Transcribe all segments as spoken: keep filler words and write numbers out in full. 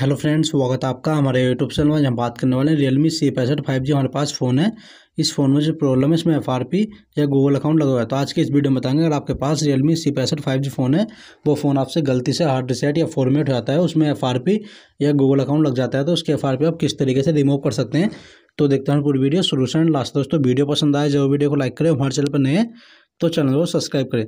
Hello friends, स्वागत है आपका हमारे यूट्यूब चैनल में। हम बात करने वाले हैं रियलमी सी पैंसठ फाइव जी हमारे पास फ़ोन है। इस फ़ोन में जो प्रॉब्लम है इसमें एफ आर पी या गूगल अकाउंट लगा हुआ है। तो आज के इस वीडियो में बताएंगे अगर आपके पास रियलमी सी पैंसठ फाइव जी फ़ोन है, वो फ़ोन आपसे गलती से हार्ड रिसेट या फॉर्मेट हो जाता है, उसमें एफ आर पी या गूगल अकाउंट लग जाता है, तो उसके एफ आर पी आप किस तरीके से रिमूव कर सकते हैं, तो देखते हैं पूरी वीडियो सोल्यूशन लास्ट। दोस्तों वीडियो पसंद आए जो वीडियो को लाइक करें, हमारे चैनल पर नए हैं तो चैनल को सब्सक्राइब करें।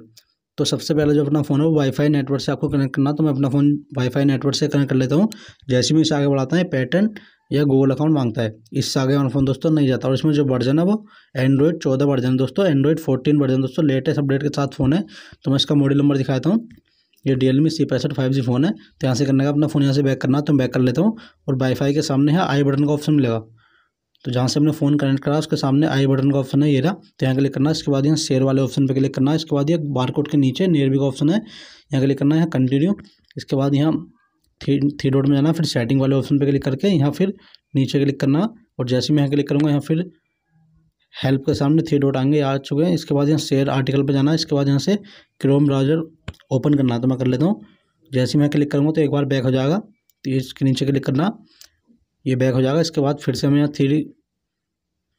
तो सबसे पहले जो अपना फ़ोन है वो वाईफाई नेटवर्क से आपको कनेक्ट करना। तो मैं अपना फ़ोन वाईफाई नेटवर्क से कनेक्ट कर लेता हूँ। जैसे भी इसे आगे बढ़ाता है पैटर्न या गूगल अकाउंट मांगता है। इससे आगे हमारा फ़ोन दोस्तों नहीं जाता। और इसमें जो वर्जन है वो एंड्रॉइड चौदह वर्जन दोस्तों, एंड्रॉइड फोर्टीन वर्जन दोस्तों लेटेस्ट अपडेट के साथ फ़ोन है। तो मैं इसका मॉडल नंबर दिखाता हूँ। ये रियलमी सी पैंसठ फाइव जी फ़ोन है। तो यहाँ से करने का अपना फ़ोन यहाँ से बैक करना, तो मैं बैक कर लेता हूँ। और वाईफाई के सामने है आई बटन का ऑप्शन मिलेगा। तो जहाँ से हमने फ़ोन कनेक्ट करा उसके सामने आई बटन का ऑप्शन है ये रहा, तो यहाँ क्लिक करना। इसके बाद यहाँ शेयर वाले ऑप्शन पे क्लिक करना। इसके बाद ये बारकोड के नीचे नियरबी का ऑप्शन है, यहाँ क्लिक करना है, यहाँ कंटिन्यू। इसके बाद यहाँ थ्री थ्री डॉट में जाना, फिर सेटिंग वाले ऑप्शन पे क्लिक करके यहाँ फिर नीचे क्लिक करना। और जैसे मैं यहाँ क्लिक करूँगा यहाँ फिर हेल्प के सामने थ्री डॉट आएंगे, आ चुके हैं। इसके बाद यहाँ शेयर आर्टिकल पर जाना। इसके बाद यहाँ से क्रोम ब्राउजर ओपन करना, तो मैं कर लेता हूँ। जैसे मैं क्लिक करूँगा तो एक बार बैक हो जाएगा, तो इसके नीचे क्लिक करना, ये बैक हो जाएगा। इसके बाद फिर से हमें यहाँ थ्री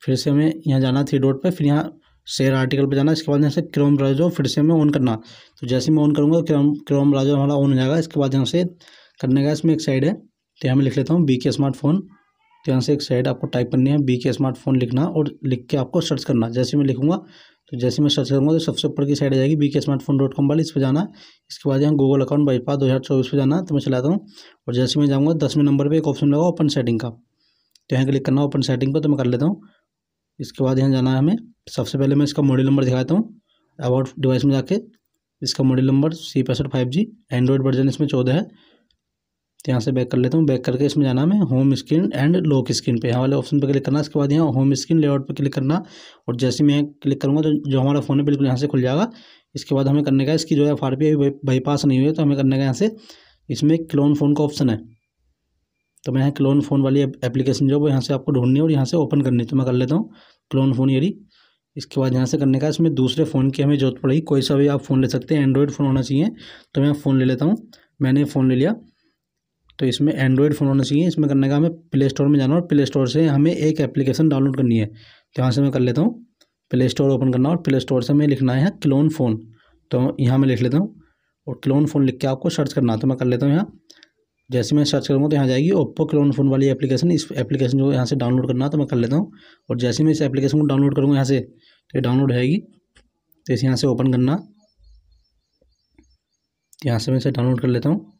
फिर से हमें यहाँ जाना थ्री डॉट पे, फिर यहाँ शेयर आर्टिकल पे जाना। इसके बाद यहाँ से क्रोम ब्राउजर फिर से हमें ऑन करना। तो जैसे मैं ऑन करूँगा क्रोम क्रोम ब्राउजर हमारा ऑन हो जाएगा। इसके बाद यहाँ से करने का इसमें एक साइड है, तो यहाँ मैं लिख लेता हूँ बी के स्मार्ट फ़ोन। तो यहाँ से एक साइड आपको टाइप करनी है, बी के स्मार्ट फ़ोन लिखना और लिख के आपको सर्च करना। जैसे मैं लिखूँगा तो जैसे मैं सर्च करूँगा तो सबसे ऊपर की साइड आ जाएगी बी के स्मार्ट फोन डॉट कॉम वाली, इस पर जाना। इसके बाद यहाँ गूगल अकाउंट बाईपास दो हज़ार चौबीस पर जाना, तो मैं चलाता हूँ। और जैसे मैं जाऊँगा दसवें नंबर पे एक ऑप्शन लगा ओपन सेटिंग का, तो यहाँ क्लिक करना ओपन सेटिंग पर, तो मैं कर लेता हूँ। इसके बाद यहाँ जाना है हमें। सबसे पहले मैं इसका मॉडल नंबर दिखाता हूँ अबाउट डिवाइस में जाके। इसका मॉडल नंबर सी पैंसठ फाइव जी, एंड्रॉइड वर्जन इसमें चौदह है। तो यहाँ से बैक कर लेता हूँ। बैक करके इसमें जाना हमें home screen and lock screen पे, यहाँ वाले ऑप्शन पे क्लिक करना। इसके बाद यहाँ होम स्क्रीन लेआउट पे क्लिक करना। और जैसे मैं क्लिक करूँगा तो जो हमारा फ़ोन है बिल्कुल यहाँ से खुल जाएगा। इसके बाद हमें करने का इसकी जो है एफ आर पी अभी बाईपास नहीं हुई है, तो हमें करने का यहाँ से इसमें क्लोन फ़ोन का ऑप्शन है, तो मैं यहाँ क्लोन फ़ोन वाली एप्लीकेशन जो है वो यहाँ से आपको ढूंढनी है और यहाँ से ओपन करनी है, तो मैं कर लेता हूँ क्लोन फ़ोन ये। इसके बाद यहाँ से करने का इसमें दूसरे फ़ोन की हमें जरूरत पड़ेगी, कोई सा भी आप फ़ोन ले सकते हैं, एंड्रॉइड फ़ोन होना चाहिए। तो मैं फ़ोन ले लेता हूँ, मैंने फ़ोन ले लिया, तो इसमें एंड्रॉइड फ़ोन होना चाहिए। इसमें करने का हमें प्ले स्टोर में जाना और प्ले स्टोर से हमें एक एप्लीकेशन डाउनलोड करनी है। तो यहाँ से मैं कर लेता हूँ, प्ले स्टोर ओपन करना और प्ले स्टोर से हमें लिखना है क्लोन फ़ोन, तो यहाँ मैं लिख लेता हूँ। और क्लोन फ़ोन लिख के आपको सर्च करना, तो मैं कर लेता हूँ यहाँ। जैसे मैं सर्च करूँगा तो यहाँ जाएगी ओप्पो क्लोन फ़ोन वाली एप्लीकेशन, इस एप्लीकेशन को यहाँ से डाउनलोड करना, तो मैं कर लेता हूँ। और जैसे मैं इस एप्लीकेशन को डाउनलोड करूँगा यहाँ से, तो ये डाउनलोड होगी, तो इसे यहाँ से ओपन करना। यहाँ से मैं इसे डाउनलोड कर लेता हूँ,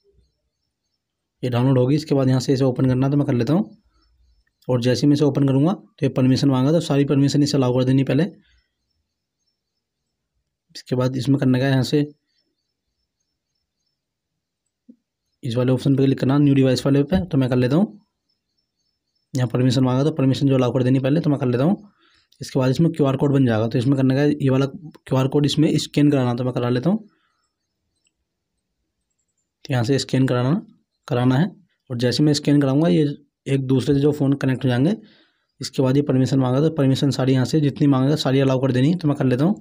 ये डाउनलोड होगी। इसके बाद यहाँ से इसे ओपन करना, तो मैं कर लेता हूँ। और जैसे मैं इसे ओपन करूँगा तो ये परमिशन मांगा, तो सारी परमिशन इसे अलाउ कर देनी पहले। इसके बाद इसमें करने का यहाँ से इस वाले ऑप्शन पे क्लिक करना, न्यू डिवाइस वाले पे, तो मैं कर लेता हूँ। यहाँ परमिशन मांगा तो परमिशन जो अलाउ कर देनी पहले, तो मैं कर लेता हूँ। इसके बाद इसमें क्यू आर कोड बन जाएगा, तो इसमें करने का ये वाला क्यू आर कोड इसमें स्कैन कराना, तो मैं करा लेता हूँ। तो यहाँ से स्कैन कराना कराना है और जैसे मैं स्कैन कराऊंगा ये एक दूसरे से जो फ़ोन कनेक्ट हो जाएंगे। इसके बाद ये परमिशन मांगा, तो परमिशन सारी यहाँ से जितनी मांगेगा सारी अलाउ कर देनी, तो मैं कर लेता हूँ।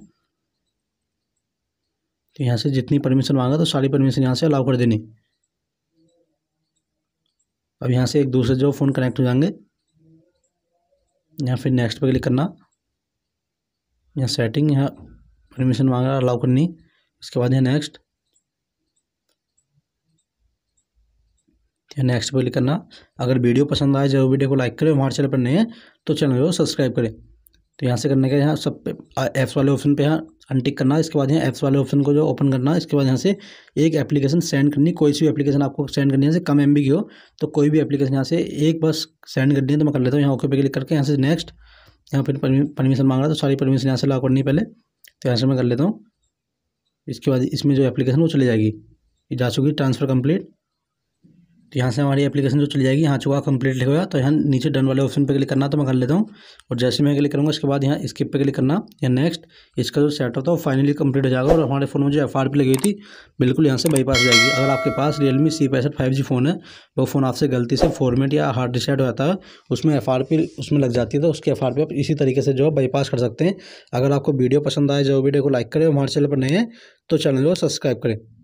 तो यहाँ से जितनी परमिशन मांगा तो सारी परमिशन यहाँ से अलाउ कर देनी। अब यहाँ से एक दूसरे जो फ़ोन कनेक्ट हो जाएंगे, यहाँ फिर नेक्स्ट पे क्लिक करना, यहाँ सेटिंग, यहाँ परमिशन मांगा अलाउ करनी। इसके बाद यहाँ नेक्स्ट यहाँ नेक्स्ट पे क्लिक करना। अगर वीडियो पसंद आए जरूर वीडियो को लाइक करें, हमारे चैनल पर नए हैं तो चैनल को सब्सक्राइब करें। तो यहाँ से करने का यहाँ सब ऐप्स वाले ऑप्शन पे यहाँ अनटिक करना। इसके बाद यहाँ ऐप्स वाले ऑप्शन को जो ओपन करना। इसके बाद यहाँ से एक एप्लीकेशन सेंड करनी, कोई सी भी एप्लीकेशन आपको सेंड करनी है, जैसे कम एमबी की हो तो कोई भी एप्लीकेशन यहाँ से एक बस सेंड करनी है, तो मैं कर लेता हूँ। यहाँ ओके पे क्लिक करके यहाँ से नेक्स्ट, यहाँ फिर परमिशन मांग रहा तो सारी परमिशन यहाँ से अलाउ करनी पहले, तो यहाँ से मैं कर लेता हूँ। इसके बाद इसमें जो एप्लीकेशन वो चली जाएगी, जा चुकी ट्रांसफ़र कम्प्लीट। तो यहाँ से हमारी एप्लीकेशन जो चली जाएगी, यहाँ चुका कंप्लीट लिखा हुआ, तो यहाँ नीचे डन वाले ऑप्शन पे क्लिक करना, तो मैं कर लेता हूँ। और जैसे मैं क्लिक करूँगा इसके बाद यहाँ स्किप पे क्लिक करना या नेक्स्ट, इसका जो सेटअप था वो फाइनली कंप्लीट हो जाएगा। और हमारे फ़ोन में जो एफ आर पी लगी हुई थी बिल्कुल यहाँ से बाईपास हो जाएगी। अगर आपके पास रियलमी सी पैंसठ फाइव जी फ़ोन है, वो फ़ोन आपसे गलती से फॉर्मेट या हार्ड रिसेट हो जाता है, उसमें एफ आर पी उसमें लग जाती है, तो उसके एफ आर पी आप इसी तरीके से जो बाईपास कर सकते हैं। अगर आपको वीडियो पसंद आए जो वीडियो को लाइक करें, हमारे चैनल पर नए हैं तो चैनल को सब्सक्राइब करें।